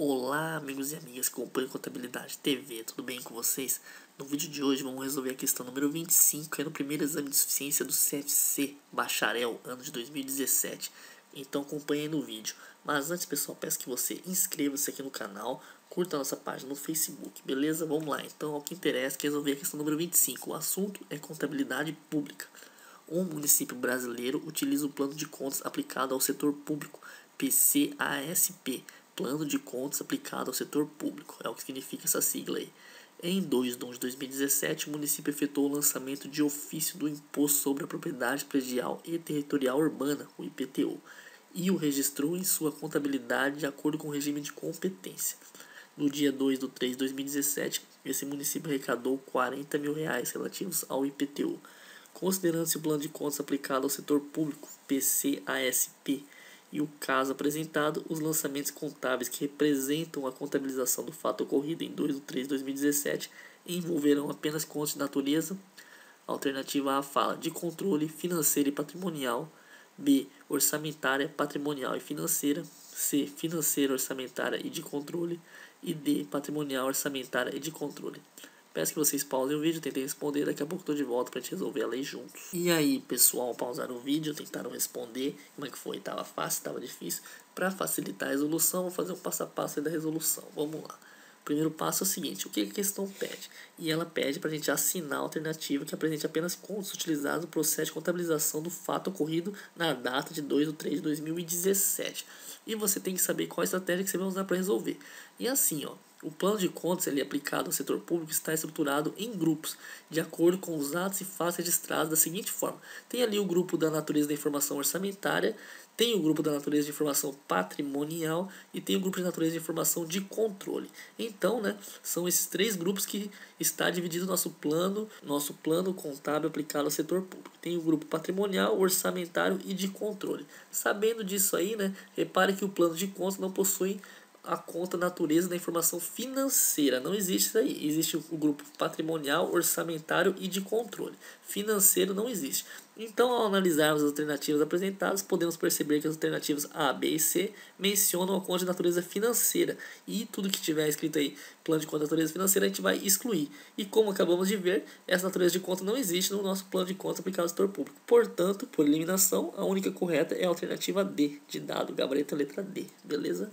Olá amigos e amigas que acompanham Contabilidade TV, tudo bem com vocês? No vídeo de hoje vamos resolver a questão número 25, que é no primeiro exame de suficiência do CFC, bacharel, ano de 2017. Então acompanhe aí no vídeo. Mas antes pessoal, peço que você inscreva-se aqui no canal, curta a nossa página no Facebook, beleza? Vamos lá, então ao que interessa, que é resolver a questão número 25, o assunto é contabilidade pública. Um município brasileiro utiliza o plano de contas aplicado ao setor público, PCASP. Plano de contas aplicado ao setor público, é o que significa essa sigla aí. Em 2/1/2017, o município efetuou o lançamento de ofício do Imposto sobre a Propriedade Predial e Territorial Urbana, o IPTU, e o registrou em sua contabilidade de acordo com o regime de competência. No dia 2/3/2017, esse município arrecadou R$ 40 mil reais relativos ao IPTU. Considerando-se o plano de contas aplicado ao setor público, PCASP, e o caso apresentado, os lançamentos contábeis que representam a contabilização do fato ocorrido em 2/3/2017 envolverão apenas contas de natureza, alternativa A, fala de controle financeiro e patrimonial, B, orçamentária, patrimonial e financeira, C, financeira, orçamentária e de controle, e D, patrimonial, orçamentária e de controle. Peço que vocês pausem o vídeo, tentem responder, daqui a pouco estou de volta para a gente resolver ela aí juntos. E aí, pessoal, pausaram o vídeo, tentaram responder, como é que foi? Tava fácil, tava difícil? Para facilitar a resolução, vou fazer um passo a passo aí da resolução, vamos lá. O primeiro passo é o seguinte, o que a questão pede? E ela pede para a gente assinar a alternativa que apresente apenas contas utilizadas no processo de contabilização do fato ocorrido na data de 2/3/2017. E você tem que saber qual a estratégia que você vai usar para resolver. E assim, ó. O plano de contas ele aplicado ao setor público está estruturado em grupos, de acordo com os atos e fatos registrados da seguinte forma. Tem ali o grupo da natureza da informação orçamentária, tem o grupo da natureza de informação patrimonial e tem o grupo de natureza de informação de controle. Então, né, são esses três grupos que está dividido o nosso plano contábil aplicado ao setor público. Tem o grupo patrimonial, orçamentário e de controle. Sabendo disso aí, né, repare que o plano de contas não possui a conta natureza da informação financeira. Não existe isso aí. Existe o grupo patrimonial, orçamentário e de controle. Financeiro não existe. Então, ao analisarmos as alternativas apresentadas, podemos perceber que as alternativas A, B e C mencionam a conta de natureza financeira. E tudo que tiver escrito aí, plano de conta de natureza financeira, a gente vai excluir. E como acabamos de ver, essa natureza de conta não existe no nosso plano de conta aplicado ao setor público. Portanto, por eliminação, a única correta é a alternativa D, de dado, gabarito, letra D. Beleza?